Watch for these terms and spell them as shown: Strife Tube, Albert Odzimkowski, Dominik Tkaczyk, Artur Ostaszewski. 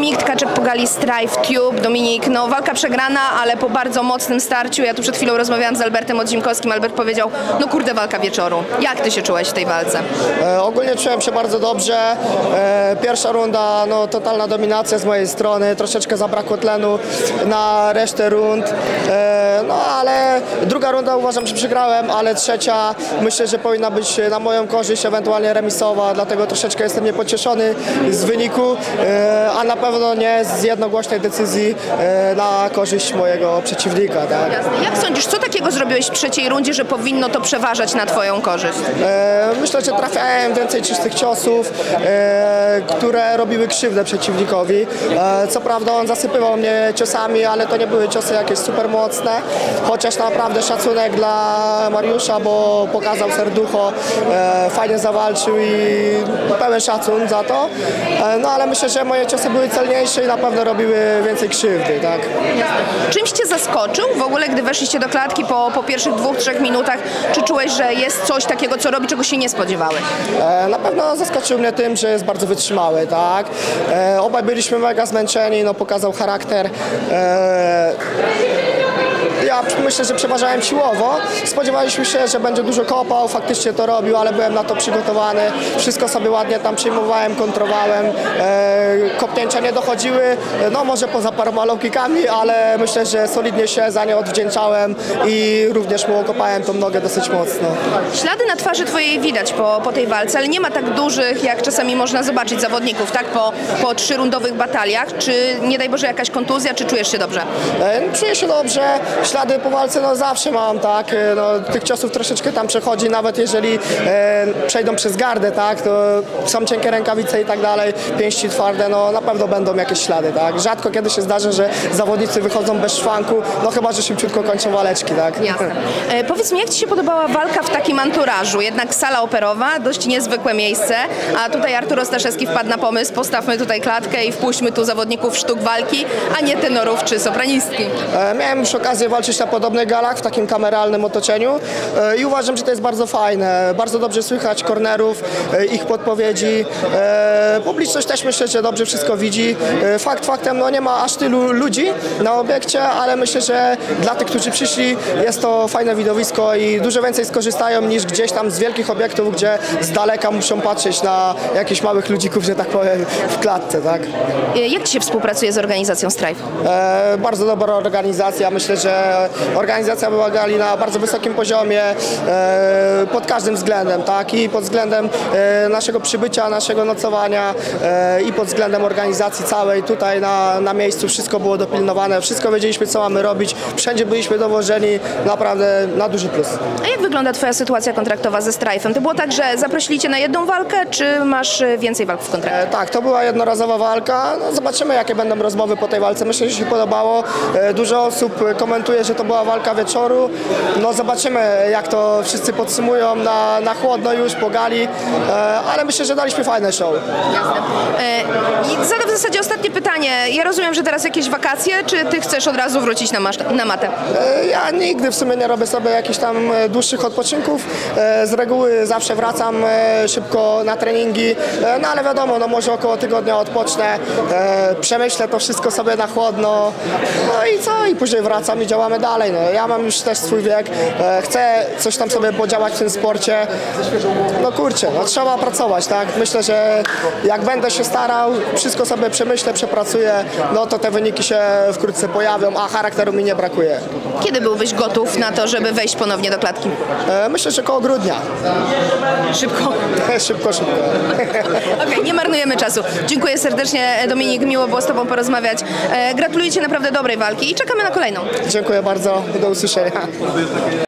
Dominik Tkaczyk pogali Strife Tube. Dominik, no walka przegrana, ale po bardzo mocnym starciu. Ja tu przed chwilą rozmawiałam z Albertem Odzimkowskim. Albert powiedział, no kurde, walka wieczoru. Jak ty się czułeś w tej walce? Ogólnie czułem się bardzo dobrze. Pierwsza runda, no totalna dominacja z mojej strony. Troszeczkę zabrakło tlenu na resztę rund. No ale druga runda uważam, że przegrałem, ale trzecia myślę, że powinna być na moją korzyść, ewentualnie remisowa. Dlatego troszeczkę jestem niepocieszony z wyniku, a na pewno nie z jednogłośnej decyzji na korzyść mojego przeciwnika. Tak? Jasne. Jak sądzisz, co takiego zrobiłeś w trzeciej rundzie, że powinno to przeważać na twoją korzyść? Myślę, że trafiałem więcej czystych ciosów, które robiły krzywdę przeciwnikowi. Co prawda on zasypywał mnie ciosami, ale to nie były ciosy jakieś super mocne, chociaż naprawdę szacunek dla Mariusza, bo pokazał serducho, fajnie zawalczył i pełen szacun za to. No ale myślę, że moje ciosy były celniejsze i na pewno robiły więcej krzywdy, tak? Czymś cię zaskoczył w ogóle, gdy weszliście do klatki po pierwszych 2-3 minutach? Czy czułeś, że jest coś takiego, co robi, czego się nie spodziewałeś? Na pewno zaskoczył mnie tym, że jest bardzo wytrzymały, tak? Obaj byliśmy mega zmęczeni, no pokazał charakter. Ja myślę, że przeważałem siłowo. Spodziewaliśmy się, że będzie dużo kopał, faktycznie to robił, ale byłem na to przygotowany. Wszystko sobie ładnie tam przyjmowałem, kontrowałem. Kopnięcia nie dochodziły, no może poza paroma low-kickami, ale myślę, że solidnie się za nie odwdzięczałem i również mu okopałem tą nogę dosyć mocno. Ślady na twarzy twojej widać po tej walce, ale nie ma tak dużych, jak czasami można zobaczyć zawodników, tak? Po 3-rundowych bataliach. Czy nie daj Boże jakaś kontuzja, czy czujesz się dobrze? Czuję się dobrze. Ślady po walce no zawsze mam, tak, no, tych ciosów troszeczkę tam przechodzi, nawet jeżeli przejdą przez gardę, tak, to są cienkie rękawice i tak dalej, pięści twarde, no na pewno będą jakieś ślady, tak. Rzadko kiedy się zdarza, że zawodnicy wychodzą bez szwanku, no chyba, że szybciutko kończą waleczki, tak. Jasne. Powiedz mi, jak ci się podobała walka w takim anturażu? Jednak sala operowa, dość niezwykłe miejsce, a tutaj Artur Ostaszewski wpadł na pomysł, postawmy tutaj klatkę i wpuśćmy tu zawodników sztuk walki, a nie tenorów czy sopranistki. Miałem już okazję walczyć na podobnych galach, w takim kameralnym otoczeniu i uważam, że to jest bardzo fajne. Bardzo dobrze słychać kornerów, ich podpowiedzi. Publiczność też myślę, że dobrze wszystko widzi. Fakt faktem, no nie ma aż tylu ludzi na obiekcie, ale myślę, że dla tych, którzy przyszli, jest to fajne widowisko i dużo więcej skorzystają niż gdzieś tam z wielkich obiektów, gdzie z daleka muszą patrzeć na jakichś małych ludzików, że tak powiem, w klatce, tak? Jak ci się współpracuje z organizacją Strife? Bardzo dobra organizacja. Myślę, że organizacja była gali na bardzo wysokim poziomie pod każdym względem, tak? I pod względem naszego przybycia, naszego nocowania i pod względem organizacji całej tutaj na miejscu. Wszystko było dopilnowane, wszystko wiedzieliśmy, co mamy robić, wszędzie byliśmy dowożeni, naprawdę na duży plus. A jak wygląda twoja sytuacja kontraktowa ze Strife'em? To było tak, że zaprosili cię na jedną walkę, czy masz więcej walk w kontrakcie? Tak, to była jednorazowa walka. No, zobaczymy, jakie będą rozmowy po tej walce. Myślę, że się podobało. Dużo osób komentuje, że to była walka wieczoru. No zobaczymy, jak to wszyscy podsumują na chłodno już, po gali, ale myślę, że daliśmy fajne show. Jasne. Zadam w zasadzie ostatnie pytanie. Ja rozumiem, że teraz jakieś wakacje, czy ty chcesz od razu wrócić na matę? Ja nigdy w sumie nie robię sobie jakichś tam dłuższych odpoczynków. Z reguły zawsze wracam szybko na treningi, no ale wiadomo, no może około tygodnia odpocznę, przemyślę to wszystko sobie na chłodno, no i co? I później wracam i działam. Mamy dalej. No. Ja mam już też swój wiek, chcę coś tam sobie podziałać w tym sporcie. No kurczę, no, trzeba pracować, tak? Myślę, że jak będę się starał, wszystko sobie przemyślę, przepracuję, no to te wyniki się wkrótce pojawią, a charakteru mi nie brakuje. Kiedy byłbyś gotów na to, żeby wejść ponownie do klatki? Myślę, że koło grudnia. Szybko? Szybko. Okej, nie marnujemy czasu. Dziękuję serdecznie, Dominik, miło było z tobą porozmawiać. Gratuluję ci naprawdę dobrej walki i czekamy na kolejną. Dziękuję bardzo, do usłyszenia.